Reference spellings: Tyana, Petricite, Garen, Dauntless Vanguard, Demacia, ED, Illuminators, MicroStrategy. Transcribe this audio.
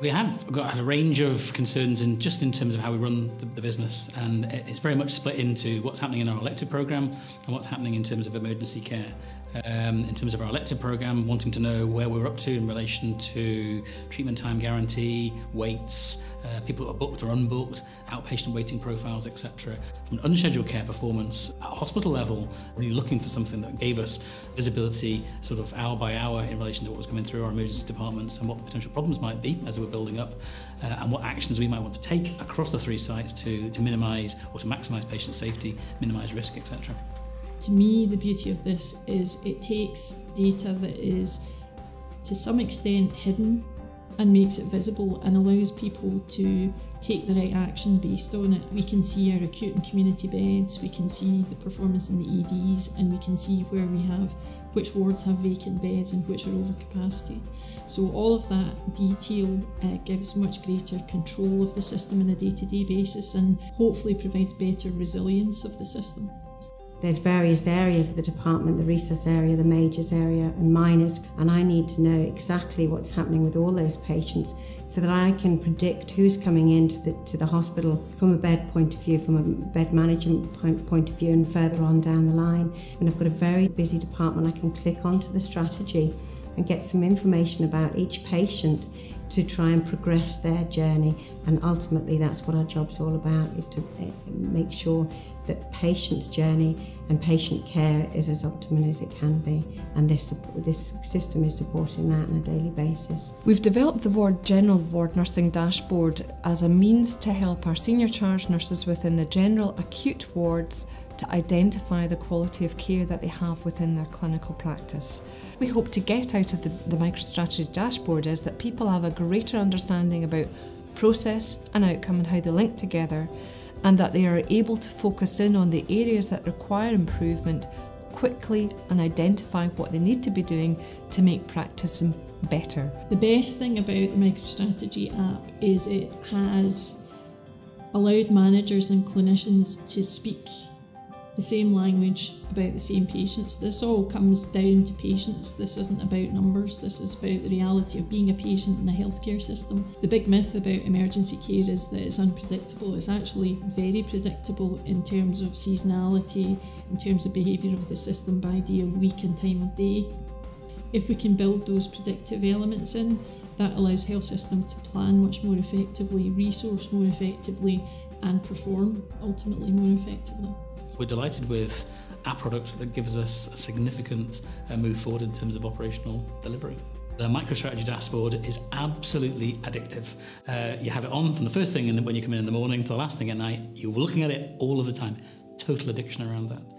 We have got a range of concerns in terms of how we run the business, and it's very much split into what's happening in our elective programme and what's happening in terms of emergency care. In terms of our elective programme, wanting to know where we're up to in relation to treatment time guarantee, waits, people that are booked or unbooked, outpatient waiting profiles, etc. From an unscheduled care performance at hospital level, really looking for something that gave us visibility sort of hour by hour in relation to what was coming through our emergency departments and what the potential problems might be as we were building up, and what actions we might want to take across the three sites to minimise or to maximise patient safety, minimise risk, etc. To me, the beauty of this is it takes data that is to some extent hidden and makes it visible and allows people to take the right action based on it. We can see our acute and community beds, we can see the performance in the EDs, and we can see where we have, which wards have vacant beds and which are over capacity. So all of that detail gives much greater control of the system on a day-to-day basis and hopefully provides better resilience of the system. There's various areas of the department, the resus area, the majors area and minors, and I need to know exactly what's happening with all those patients so that I can predict who's coming into the hospital from a bed point of view, from a bed management point of view and further on down the line. When I've got a very busy department, I can click onto the strategy and get some information about each patient to try and progress their journey, and ultimately that's what our job's all about, is to make sure that the patient's journey and patient care is as optimal as it can be, and this system is supporting that on a daily basis. We've developed the General Ward Nursing Dashboard as a means to help our senior charge nurses within the general acute wards to identify the quality of care that they have within their clinical practice. We hope to get out of the MicroStrategy dashboard is that people have a greater understanding about process and outcome and how they link together, and that they are able to focus in on the areas that require improvement quickly and identify what they need to be doing to make practice better. The best thing about the MicroStrategy app is it has allowed managers and clinicians to speak the same language about the same patients. This all comes down to patients. This isn't about numbers, this is about the reality of being a patient in a healthcare system. The big myth about emergency care is that it's unpredictable. It's actually very predictable in terms of seasonality, in terms of behaviour of the system by day of week and time of day. If we can build those predictive elements in, that allows health systems to plan much more effectively, resource more effectively and perform ultimately more effectively. We're delighted with our product that gives us a significant move forward in terms of operational delivery. The MicroStrategy dashboard is absolutely addictive. You have it on from the first thing when you come in the morning to the last thing at night. You're looking at it all of the time. Total addiction around that.